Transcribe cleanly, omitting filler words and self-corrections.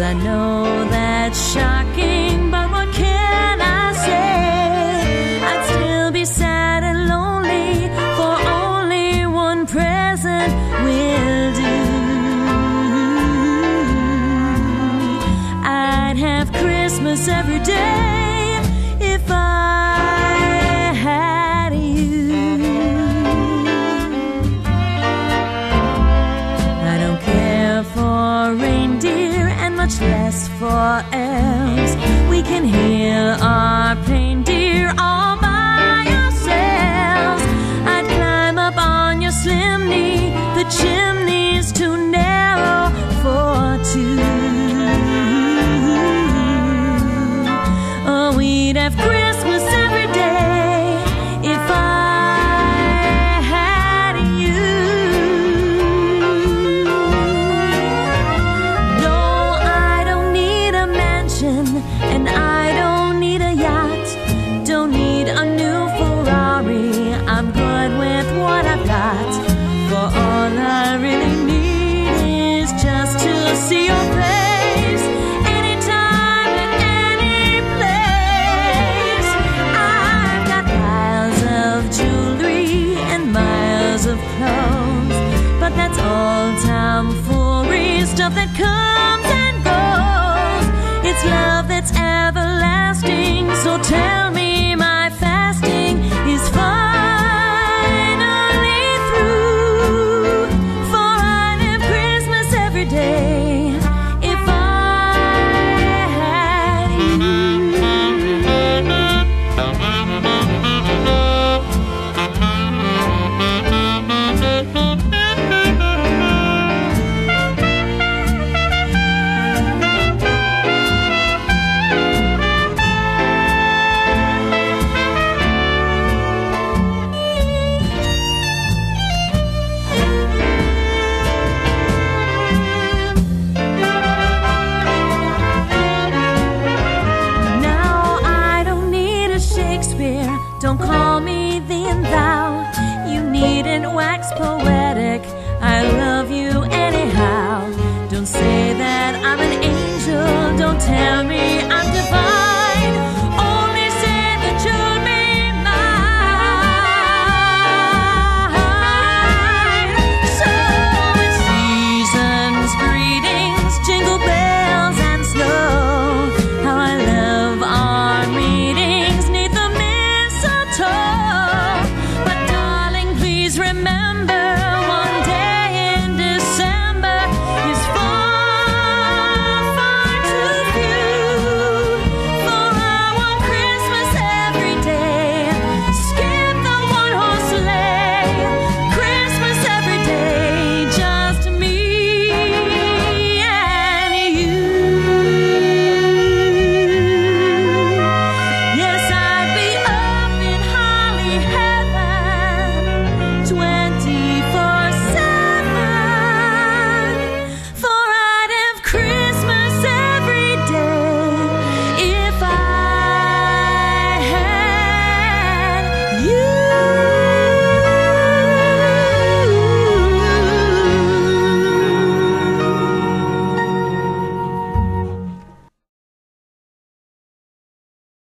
Yes, I know that's shocking, but what can I say? I'd still be sad and lonely, for only one present will do. I'd have Christmas every day if I had you. I don't care for reindeer, much less for elves. We can heal our pain, dear, all by ourselves. I'd climb up on your slim knee, the chimney's too narrow for two. Oh, we'd have Christmas every day if I had you. And I don't need a yacht, don't need a new Ferrari. I'm good with what I've got, for all I really need is just to see your face, anytime and any place. I've got piles of jewelry and miles of clothes, but that's all tomfoolery, stuff that comes and goes. It's love that's everlasting, so tell me my fasting is finally through. For I'd have Christmas every day if I had you. Don't call me thee and thou. You needn't wax poetic.